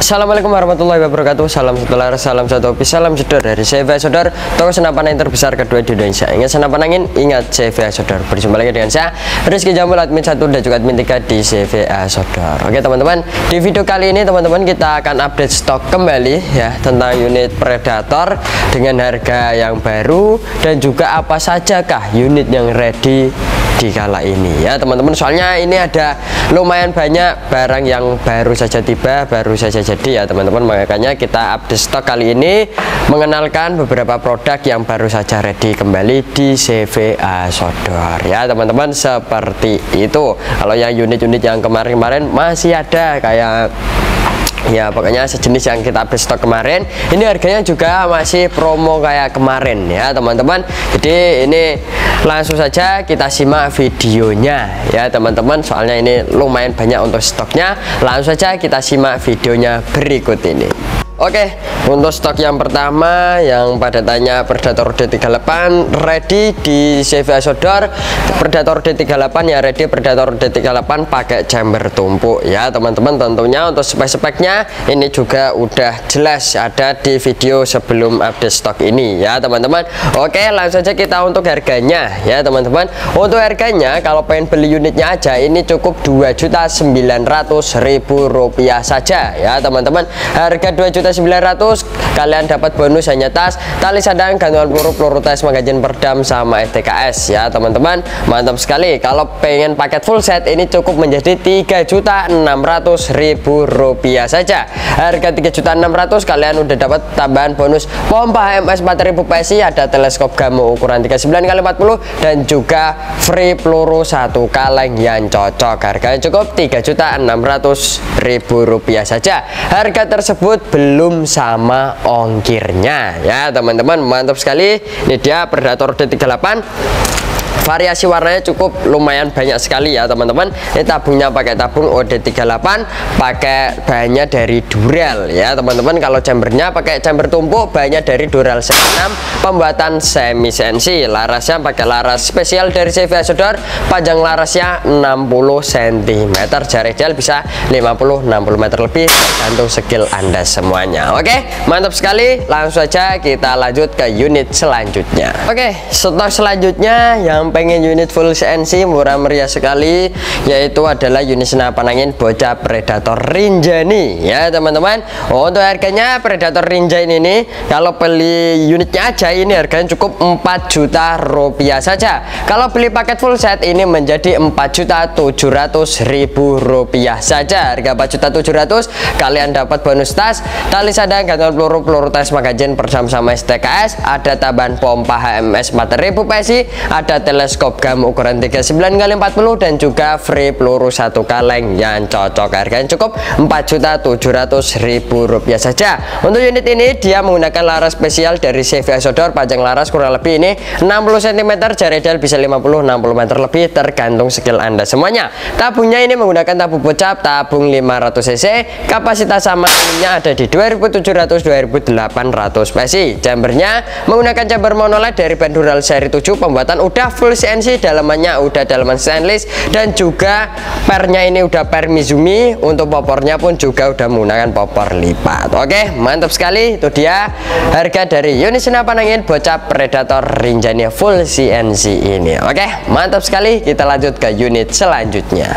Assalamualaikum warahmatullahi wabarakatuh. Salam setelar, salam satu hobi, salam sedor dari CV Ahas, toko senapan angin terbesar kedua di Indonesia. Ingat senapan angin, ingat CV Ahas. Berjumpa lagi dengan saya Rizky Jambul, admin 1 dan juga admin 3 di CV Ahas. Oke teman-teman, di video kali ini teman-teman kita akan update stok kembali ya, tentang unit Predator dengan harga yang baru dan juga apa sajakah unit yang ready di kala ini ya teman-teman. Soalnya ini ada lumayan banyak barang yang baru saja tiba, baru saja jadi ya teman-teman. Makanya kita update stok kali ini mengenalkan beberapa produk yang baru saja ready kembali di CV Ahas ya teman-teman, seperti itu. Kalau yang unit-unit yang kemarin-kemarin masih ada kayak ya pokoknya sejenis yang kita update stok kemarin, ini harganya juga masih promo kayak kemarin ya teman-teman. Jadi ini langsung saja kita simak videonya ya teman-teman, soalnya ini lumayan banyak untuk stoknya. Langsung saja kita simak videonya berikut ini. Oke, untuk stok yang pertama yang pada tanya Predator D38 ready di CV Ahas. Predator D38 ya ready, Predator D38 pakai chamber tumpuk ya teman-teman. Tentunya untuk spek-speknya ini juga udah jelas ada di video sebelum update stok ini ya teman-teman. Oke, langsung saja kita untuk harganya ya teman-teman. Untuk harganya kalau pengen beli unitnya aja ini cukup Rp2.900.000 saja ya teman-teman. Harga 2.900.000 kalian dapat bonus hanya tas, tali sandang, gantungan peluru, peluru tes magazin, perdam sama STKS ya teman-teman. Mantap sekali. Kalau pengen paket full set ini cukup menjadi Rp3.600.000 saja. Harga 3.600.000 kalian udah dapat tambahan bonus pompa HMS 4000 PSI, ada teleskop Gamo ukuran 39x40 dan juga free peluru 1 kaleng yang cocok. Harganya cukup Rp3.600.000 saja. Harga tersebut belum sama ongkirnya ya teman-teman. Mantap sekali. Ini dia Predator D38, variasi warnanya cukup lumayan banyak sekali ya teman-teman. Ini tabungnya pakai tabung OD38, pakai bahannya dari dural ya teman-teman. Kalau chambernya pakai chamber tumpuk, bahannya dari dural 6, pembuatan semi CNC, larasnya pakai laras spesial dari CV Ahas. Panjang larasnya 60 cm, jarak ideal bisa 50-60 meter lebih tergantung skill anda semuanya. Oke, mantap sekali. Langsung saja kita lanjut ke unit selanjutnya. Oke, stok selanjutnya yang pengen unit full CNC murah meriah sekali yaitu adalah unit senapan angin bocah Predator Rinjani ya teman-teman. Untuk harganya Predator Rinjani ini kalau beli unitnya aja ini harganya cukup Rp4 juta saja. Kalau beli paket full set ini menjadi Rp4.700.000 saja. Harga Rp4.700.000 kalian dapat bonus tas, tali sandang, gantungan peluru, peluru tes magazin, perdam sama STKS, ada tambahan pompa HMS 4000 PSI, ada teleskop Gamo ukuran 39x40 dan juga free peluru 1 kaleng yang cocok. Harganya cukup Rp4.700.000 saja. Untuk unit ini dia menggunakan laras spesial dari CV Ahas. Panjang laras kurang lebih ini 60 cm, jarak ideal bisa 50-60 meter lebih tergantung skill anda semuanya. Tabungnya ini menggunakan tabung bocap, tabung 500 cc, kapasitas sama anginnya ada di 2.700-2.800 PSI. Chambernya menggunakan chamber monolite dari Bandural seri 7, pembuatan udah full CNC, dalamannya udah dalaman stainless dan juga pernya ini udah per Mizumi. Untuk popornya pun juga udah menggunakan popor lipat. Oke, mantap sekali. Itu dia harga dari unit senapan angin bocah Predator Rinjani full CNC ini. Oke, mantap sekali. Kita lanjut ke unit selanjutnya.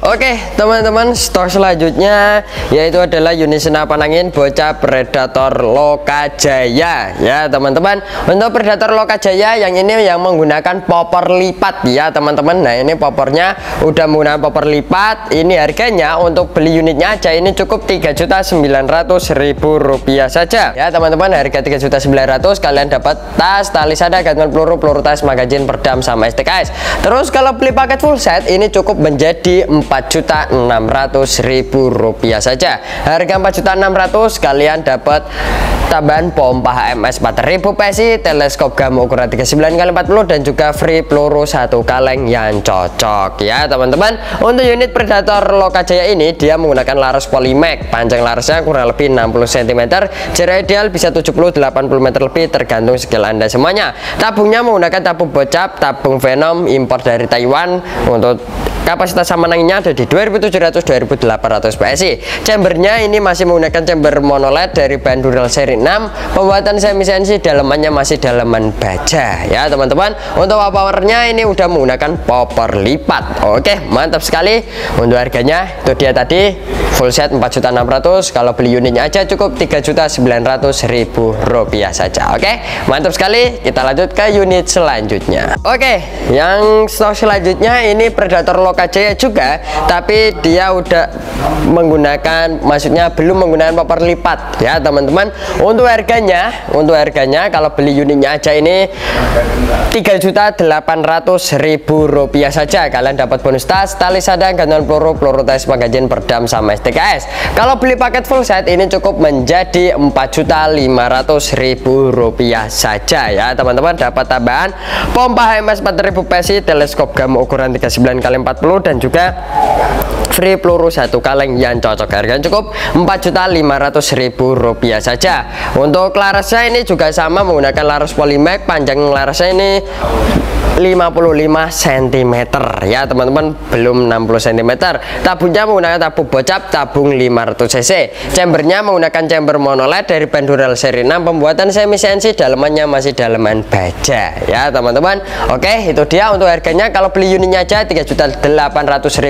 Oke teman-teman, stok selanjutnya yaitu adalah unit senapan angin bocah Predator Lokajaya ya teman-teman. Untuk Predator Lokajaya yang ini yang menggunakan popor lipat ya teman-teman. Nah ini popornya udah menggunakan popor lipat. Ini harganya untuk beli unitnya aja ini cukup Rp3.900.000 saja ya teman-teman. Harga Rp3.900.000 kalian dapat tas, tali sandang, gantungan peluru, peluru tas magazin, perdam sama STKS. Terus kalau beli paket full set ini cukup menjadi Rp4.600.000 saja. Harga Rp4.600.000 kalian dapat tambahan pompa HMS 4000 PSI, teleskop Gamo ukuran 39x40 dan juga free peluru 1 kaleng yang cocok ya teman-teman. Untuk unit Predator Lokajaya ini dia menggunakan laras Polymag, panjang larasnya kurang lebih 60 cm, jarak ideal bisa 70-80 meter lebih tergantung skill anda semuanya. Tabungnya menggunakan tabung bocap, tabung Venom impor dari Taiwan. Untuk kapasitas samanangnya ada di 2700-2800 PSI. Chambernya ini masih menggunakan chamber monoled dari Bandural seri 6, pembuatan semi sensi, dalamannya masih dalaman baja ya teman-teman. Untuk powernya ini udah menggunakan popor lipat. Oke, mantap sekali. Untuk harganya itu dia tadi full set 4.600.000, kalau beli unitnya aja cukup 3.900.000 rupiah saja. Oke, mantap sekali. Kita lanjut ke unit selanjutnya. Oke, yang stok selanjutnya ini Predator Lokajaya juga, tapi dia udah menggunakan, maksudnya belum menggunakan popor lipat ya teman-teman. Untuk harganya, kalau beli unitnya aja ini 3.800.000 rupiah saja. Kalian dapat bonus tas, tali sadang, gantungan peluru, peluru tes magazin, perdam sama STKS. Kalau beli paket full set ini cukup menjadi 4.500.000 rupiah saja ya teman-teman. Dapat tambahan pompa HMS 4000 PSI, teleskop Gamo ukuran 39x40 dan juga free peluru 1 kaleng yang cocok. Harganya cukup 4.500.000 rupiah saja. Untuk larasnya ini juga sama menggunakan laras Polymag, panjang larasnya ini 55 cm ya teman-teman, belum 60 cm. Tabungnya menggunakan tabung bocap, tabung 500 cc. Chambernya menggunakan chamber monoled dari Bandural seri 6, pembuatan semi sensi, dalamannya masih dalaman baja ya teman-teman. Oke, itu dia untuk harganya. Kalau beli unitnya aja 3.800.000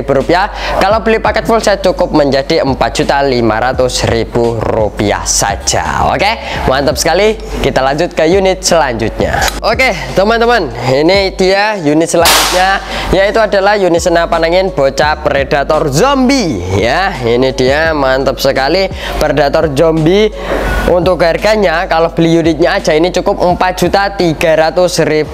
rupiah, kalau beli paket full set cukup menjadi 4.500.000 rupiah saja. Oke, mantap sekali. Kita lanjut ke unit selanjutnya. Oke teman-teman, ini dia unit selanjutnya, yaitu adalah unit senapan angin bocap Predator Zombie ya. Ini dia, mantap sekali Predator Zombie. Untuk harganya kalau beli unitnya aja ini cukup 4.300.000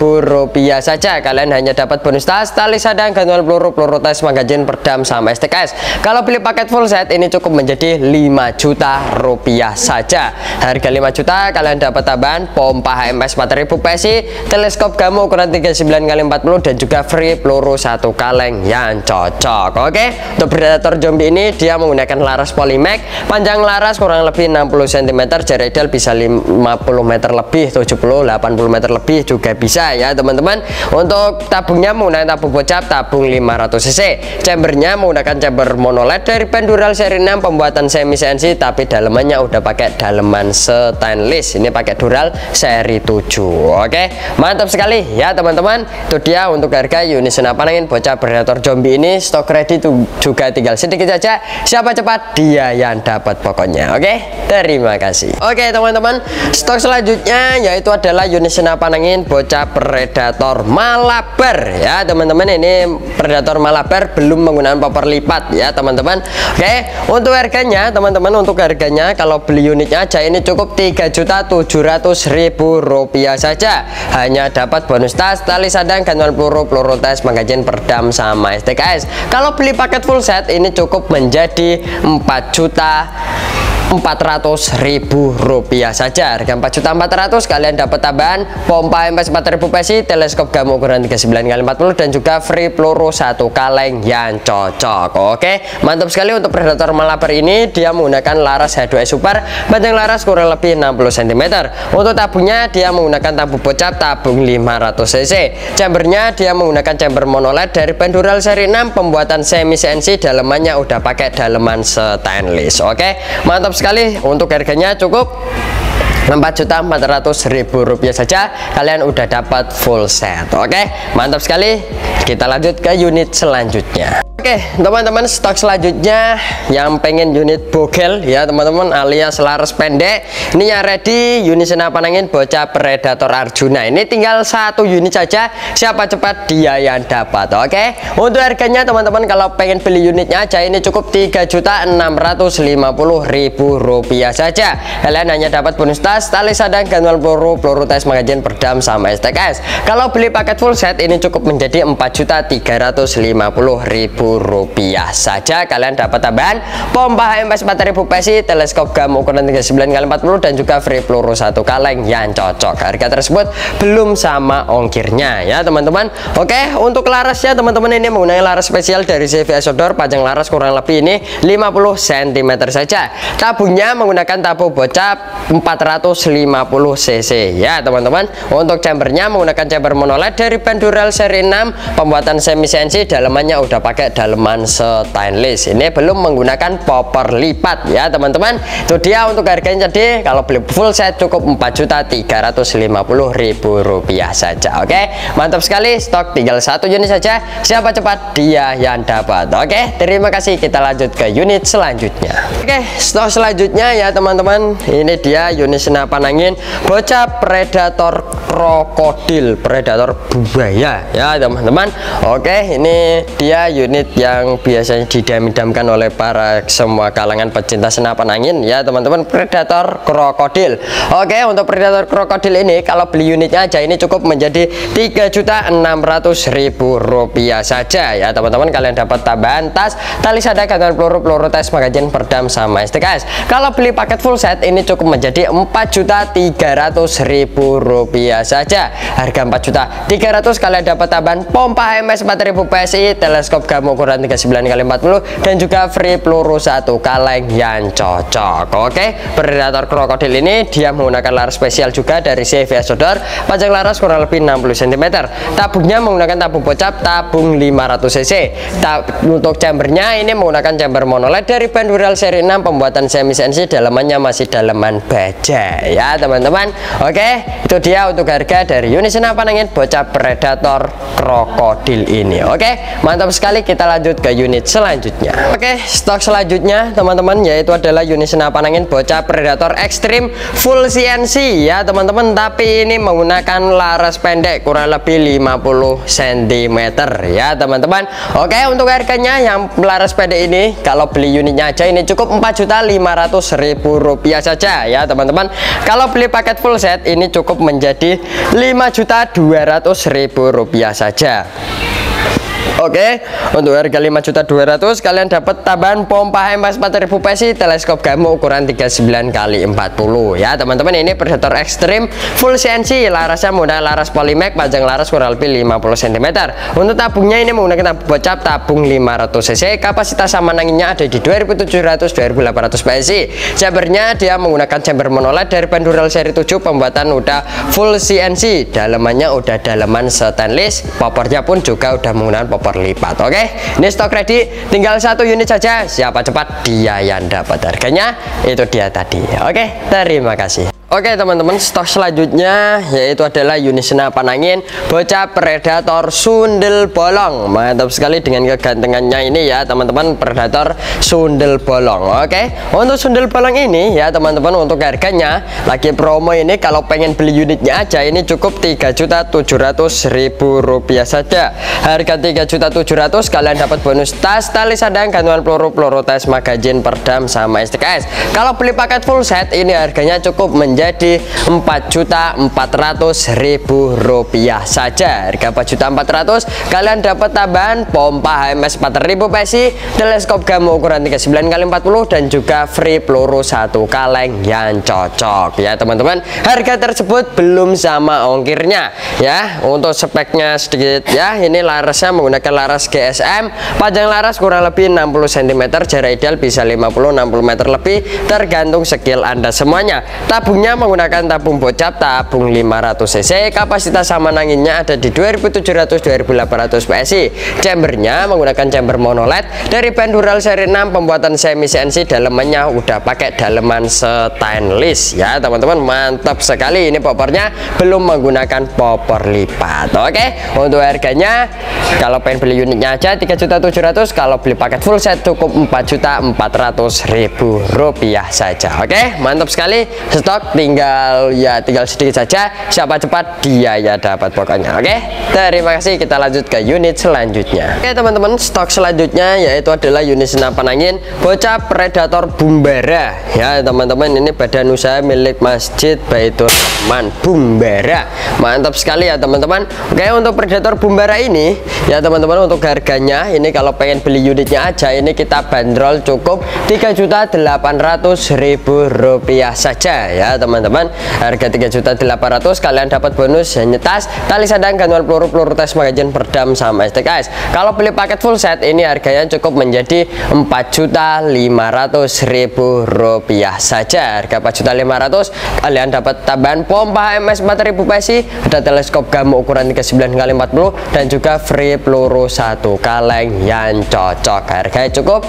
rupiah saja. Kalian hanya dapat bonus tas, tali sadang, gantungan peluru, peluru tes magazin, perdam sama STKS. Kalau beli paket full set ini cukup menjadi 5 juta rupiah saja. Harga 5 juta, kalian dapat tambahan pompa HMS 4000 PSI, teleskop Gamo ukuran 39x40 dan juga free peluru 1 kaleng yang cocok. Oke, untuk Predator Zombie ini dia menggunakan laras Polymag, panjang laras kurang lebih 60 cm, jarak ideal bisa 50 meter lebih, 70-80 meter lebih juga bisa ya teman-teman. Untuk tabungnya menggunakan tabung bocap, tabung 500 cc. Chambernya menggunakan chamber monoled dari Bandural seri 6, pembuatan semi CNC tapi dalemannya udah pakai daleman stainless, ini pakai Dural seri 7. Oke, mantap sekali ya teman-teman. Itu dia untuk harga unit senapan angin bocah Predator Zombie ini. Stok kredit juga tinggal sedikit saja, siapa cepat dia yang dapat pokoknya. Oke, terima kasih. Oke teman-teman, stok selanjutnya yaitu adalah unit senapan angin bocah Predator Malabar ya teman-teman. Ini Predator Malabar belum menggunakan popor lipat ya teman-teman. Oke, untuk harganya teman-teman, kalau beli unitnya aja ini cukup 3.700.000 rupiah saja. Hanya dapat bonus tas, tali sadang, gantungan peluru, peluru tes magazin, perdam sama STKS. Kalau beli paket full set ini cukup menjadi 4.400.000 rupiah saja. Harga 4.400.000, kalian dapat tambahan pompa MPS 4000 PSI, teleskop Gamo ukuran 39x40 dan juga free peluru 1 kaleng yang cocok. Oke, mantap sekali. Untuk Predator Malabar ini dia menggunakan laras H2S Super, panjang laras kurang lebih 60 cm. Untuk tabungnya dia menggunakan tabung bocap, tabung 500 cc. Chambernya dia menggunakan chamber monoled dari Bandural seri 6, pembuatan semi CNC, dalemannya udah pakai daleman stainless. Oke, mantap sekali. Untuk harganya cukup 4.400.000 rupiah saja. Kalian udah dapat full set. Oke, mantap sekali. Kita lanjut ke unit selanjutnya. Oke teman-teman, stok selanjutnya yang pengen unit bogel ya teman-teman, alias laras pendek ini yang ready, unit senapan angin bocah Predator Arjuna. Ini tinggal 1 unit saja, siapa cepat dia yang dapat. Oke, untuk harganya teman-teman, kalau pengen beli unitnya aja ini cukup 3.650.000 rupiah saja. Kalian hanya dapat bonus tas, tali sadang, gantungan peluru, peluru tes magazin, perdam sama STKS. Kalau beli paket full set ini cukup menjadi 4.350.000 Rp1.000 saja kalian dapat tambahan pompa HMS 4000 PSI, teleskop Gamo ukuran 39x40 dan juga free peluru 1 kaleng yang cocok. Harga tersebut belum sama ongkirnya ya teman-teman. Oke, untuk larasnya teman-teman ini menggunakan laras spesial dari CV Ahas, panjang laras kurang lebih ini 50 cm saja. Tabungnya menggunakan tabung bocap 450 cc ya teman-teman. Untuk chambernya menggunakan chamber monoled dari Bandural seri 6 pembuatan semi CNC, dalemannya udah pakai daleman stainless. Ini belum menggunakan popor lipat ya teman-teman. Itu dia untuk harganya, jadi kalau beli full set cukup Rp4.350.000 saja. Oke, mantap sekali, stok tinggal 1 unit saja, siapa cepat dia yang dapat. Oke, terima kasih, kita lanjut ke unit selanjutnya. Oke, stok selanjutnya ya teman-teman, ini dia unit senapan angin bocap Predator Krokodil, Predator buaya ya teman-teman. Oke, ini dia unit yang biasanya didam-damkan oleh para semua kalangan pecinta senapan angin ya teman-teman, Predator Krokodil. Oke, untuk Predator Krokodil ini kalau beli unitnya aja ini cukup menjadi Rp3.600.000 saja ya teman-teman. Kalian dapat tambahan tas, tali sada, gantungan peluru, peluru tes, magazin, perdam sama STKS. Kalau beli paket full set ini cukup menjadi Rp4.300.000 saja. Harga Rp4.300.000 kalian dapat tambahan pompa HMS 4000 PSI, teleskop Gamo ukuran 39x40 dan juga free peluru 1 kaleng yang cocok. Oke, Predator Krokodil ini dia menggunakan laras spesial juga dari CV Ahas, panjang laras kurang lebih 60 cm, tabungnya menggunakan tabung bocap tabung 500 cc. Untuk chambernya ini menggunakan chamber monoled dari Bandural seri 6 pembuatan semi CNC, dalemannya masih daleman baja ya teman-teman. Oke, itu dia untuk harga dari unit senapan angin bocap Predator Krokodil ini. Oke, mantap sekali, kita lanjut ke unit selanjutnya. Oke, stok selanjutnya teman-teman yaitu adalah unit senapan angin bocap Predator Ekstrim full CNC ya teman-teman, tapi ini menggunakan laras pendek kurang lebih 50 cm ya teman-teman. Oke, untuk harganya yang laras pendek ini kalau beli unitnya aja ini cukup Rp4.500.000 saja ya teman-teman. Kalau beli paket full set ini cukup menjadi Rp5.200.000 saja. Oke, untuk harga Rp5.200.000 kalian dapat tambahan pompa HMS 4000 PSI, teleskop Gamo ukuran 39x40 ya teman-teman. Ini Predator Ekstrim full CNC, larasnya menggunakan laras Polymag, panjang laras kurang lebih 50 cm. Untuk tabungnya ini menggunakan tabung bocap tabung 500 cc, kapasitas saman anginnya ada di 2700-2800 PSI. Chambernya dia menggunakan chamber monoled dari Bandural seri 7 pembuatan udah full CNC, dalemannya udah daleman stainless, popornya pun juga udah menggunakan popor lipat. Oke, ini stok ready tinggal 1 unit saja, siapa cepat dia yang dapat. Harganya itu dia tadi. Oke, terima kasih. Oke teman-teman, stok selanjutnya yaitu adalah unit senapan angin bocap Predator Sundel Bolong. Mantap sekali dengan kegantengannya ini ya teman-teman, Predator Sundel Bolong. Oke, untuk Sundel Bolong ini ya teman-teman, untuk harganya lagi promo ini kalau pengen beli unitnya aja ini cukup Rp3.700.000 saja. Harga Rp3.700.000 kalian dapat bonus tas, tali sadang, gantungan peluru, peluru tes, magazin, perdam sama STKS. Kalau beli paket full set ini harganya cukup menjadi Rp4.400.000 saja. Harga Rp4.400.000 kalian dapat tambahan pompa HMS 4000 PSI, teleskop Gamo ukuran 39x40 dan juga free peluru 1 kaleng yang cocok ya teman-teman. Harga tersebut belum sama ongkirnya ya. Untuk speknya sedikit ya, ini larasnya menggunakan laras GSM, panjang laras kurang lebih 60 cm, jarak ideal bisa 50-60 meter lebih tergantung skill Anda semuanya. Tabungnya menggunakan tabung bocap tabung 500 cc, kapasitas saman anginnya ada di 2700-2800 PSI. Chambernya menggunakan chamber monoled dari Bandural seri 6 pembuatan semi CNC, dalemannya udah pakai daleman stainless ya teman-teman. Mantap sekali, ini popornya belum menggunakan popor lipat. Oke, untuk harganya kalau pengen beli unitnya aja 3.700.000, kalau beli paket full set cukup Rp4.400.000 saja. Oke, mantap sekali, stok tinggal sedikit saja, siapa cepat dia ya dapat pokoknya. Oke, terima kasih, kita lanjut ke unit selanjutnya. Oke teman-teman, stok selanjutnya yaitu adalah unit senapan angin bocah Predator Bumbara ya teman-teman. Ini badan usaha milik Masjid Baitur Rahman Bumbara, mantap sekali ya teman-teman. Oke, untuk Predator Bumbara ini ya teman-teman, untuk harganya ini kalau pengen beli unitnya aja ini kita bandrol cukup Rp3.800.000 saja ya teman-teman. Harga 3.800.000 kalian dapat bonus nyetas, tali sandang, gantungan peluru, peluru tes magazin, perdam sama STKS. Kalau beli paket full set ini harganya cukup menjadi Rp4.500.000 saja. Harga 4.500.000 kalian dapat tambahan pompa HMS 4000 PSI, ada teleskop Gamo ukuran 39x40 dan juga free peluru 1 kaleng yang cocok. Harganya cukup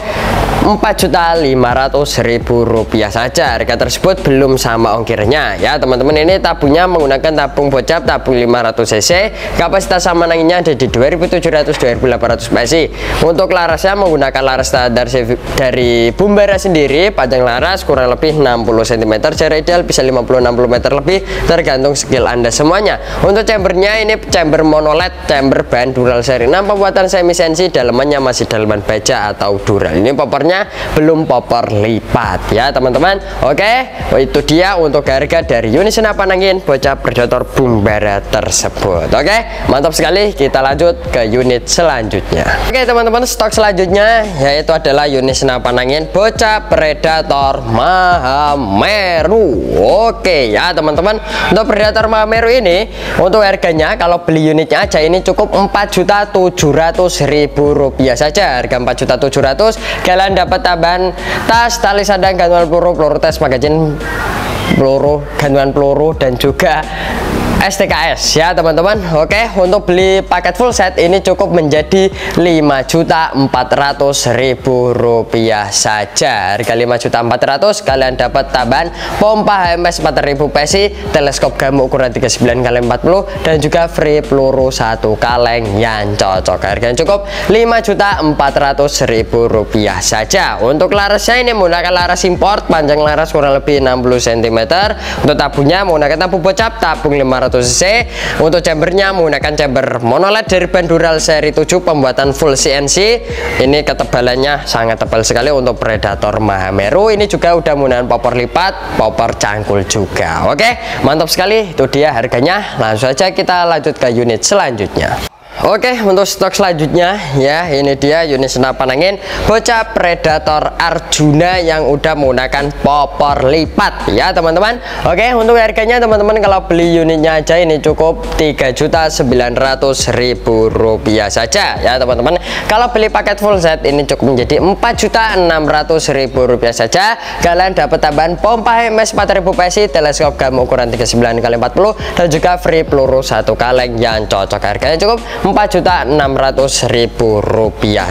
Rp4.500.000 saja. Harga tersebut belum sama ongkirnya ya teman-teman. Ini tabungnya menggunakan tabung bocap, tabung 500 cc, kapasitas sama anginnya ada di 2.700-2.800 PSI. Untuk larasnya menggunakan laras standar dari Bumbara sendiri, panjang laras kurang lebih 60 cm, jarak ideal bisa 50-60 meter lebih tergantung skill anda semuanya. Untuk chambernya ini chamber monoled, chamber Bandural seri 6 pembuatan semi sensi, dalemannya masih daleman baja atau dural. Ini popernya belum popor lipat ya teman-teman. Oke, itu dia untuk harga dari unit senapan angin bocah Predator Bumbara tersebut. Oke, mantap sekali, kita lanjut ke unit selanjutnya. Oke teman-teman, stok selanjutnya yaitu adalah unit senapan angin bocah Predator Mahameru. Oke ya teman-teman, untuk Predator Mahameru ini untuk harganya kalau beli unitnya aja ini cukup Rp4.700.000 saja. Harga 4.700.000 kalian dapat tambahan tas, tali sandang, gantungan peluru, peluru tes magazin, peluru, gantungan peluru dan juga STKS ya teman-teman. Oke, untuk beli paket full set ini cukup menjadi Rp5.400.000 saja. Harga 5.400.000 kalian dapat tambahan pompa HMS 4000 PSI, teleskop Gamo ukuran 39x40 dan juga free peluru 1 kaleng yang cocok. Harganya cukup Rp5.400.000 saja. Untuk larasnya ini menggunakan laras import, panjang laras kurang lebih 60 cm. Untuk tabungnya menggunakan tabung bocap, tabung 500 cc. Untuk chambernya menggunakan chamber monoled dari Bandural seri 7 pembuatan full CNC. Ini ketebalannya sangat tebal sekali untuk Predator Mahameru. Ini juga udah menggunakan popor lipat, popor cangkul juga. Oke, mantap sekali, itu dia harganya. Langsung saja kita lanjut ke unit selanjutnya. Oke, untuk stok selanjutnya ya ini dia unit senapan angin bocah Predator Arjuna yang udah menggunakan popor lipat ya teman-teman. Oke, untuk harganya teman-teman kalau beli unitnya aja ini cukup Rp3.900.000 saja ya teman-teman. Kalau beli paket full set ini cukup menjadi Rp4.600.000 saja. Kalian dapat tambahan pompa HMS 4000 PSI, teleskop Gamo ukuran 39x40 dan juga free peluru 1 kaleng yang cocok. Harganya cukup Rp4.600.000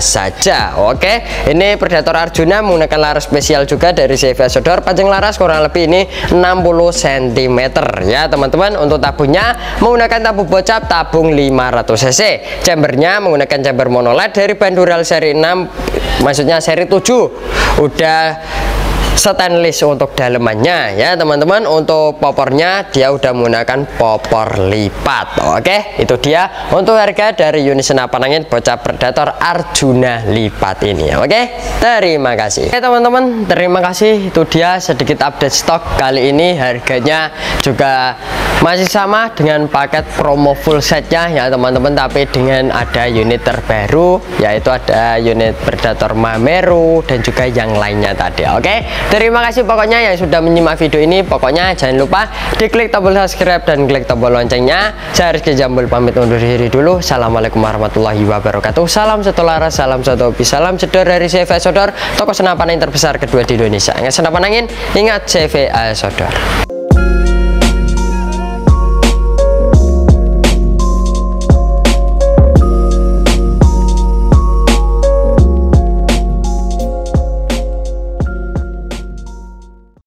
saja. Oke, ini Predator Arjuna menggunakan laras spesial juga dari CV Ahas, panjang laras kurang lebih ini 60 cm ya teman-teman. Untuk tabungnya menggunakan tabung bocap, tabung 500 cc, chambernya menggunakan chamber monoled dari Bandural seri 6 maksudnya seri 7 udah stainless untuk dalemannya ya teman-teman. Untuk popornya dia udah menggunakan popor lipat. Oke, itu dia untuk harga dari unit senapan angin bocah Predator Arjuna lipat ini. Oke, terima kasih. Oke teman-teman, terima kasih, itu dia sedikit update stok kali ini. Harganya juga masih sama dengan paket promo full setnya ya teman-teman, tapi dengan ada unit terbaru yaitu ada unit Predator Mahameru dan juga yang lainnya tadi. Oke, terima kasih pokoknya yang sudah menyimak video ini. Pokoknya jangan lupa diklik tombol subscribe dan klik tombol loncengnya. Saya Rizky Jambul pamit undur diri dulu. Assalamualaikum warahmatullahi wabarakatuh. Salam satu laras, salam satu hobi, salam jedor dari CV Ahas, toko senapan angin terbesar kedua di Indonesia. Ingat senapan angin, ingat CV Ahas.